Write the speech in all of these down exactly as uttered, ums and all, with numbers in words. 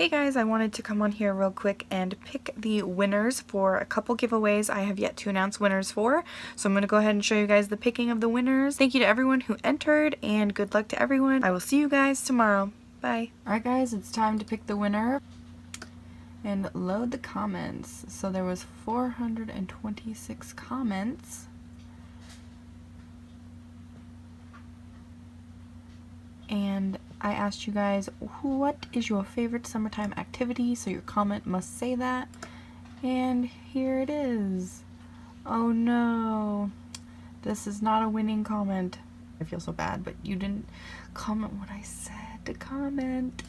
Hey guys, I wanted to come on here real quick and pick the winners for a couple giveaways I have yet to announce winners for. So I'm going to go ahead and show you guys the picking of the winners. Thank you to everyone who entered and good luck to everyone. I will see you guys tomorrow. Bye. Alright guys, it's time to pick the winner and load the comments. So there was four hundred twenty-six comments. And I asked you guys, what is your favorite summertime activity? So your comment must say that. And here it is. Oh no, this is not a winning comment. I feel so bad, but you didn't comment what I said to comment.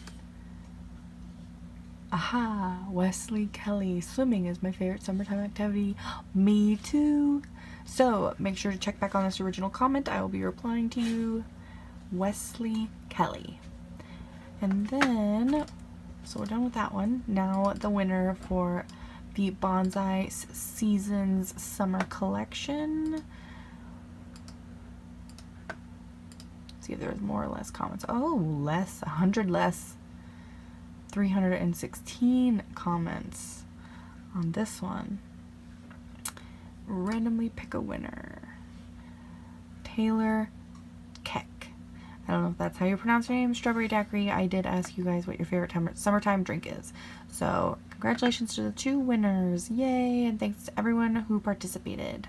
Aha, Wesley Kelly, swimming is my favorite summertime activity. Me too. So make sure to check back on this original comment. I will be replying to you. Wesley Kelly. And then, so we're done with that one. Now the winner for the Bonsai Seasons Summer Collection. Let's see if there's more or less comments. Oh, less, one hundred less. three hundred sixteen comments on this one. Randomly pick a winner. Taylor. I don't know if that's how you pronounce your name, Strawberry Daiquiri. I did ask you guys what your favorite time, summertime drink is. So congratulations to the two winners. Yay, and thanks to everyone who participated.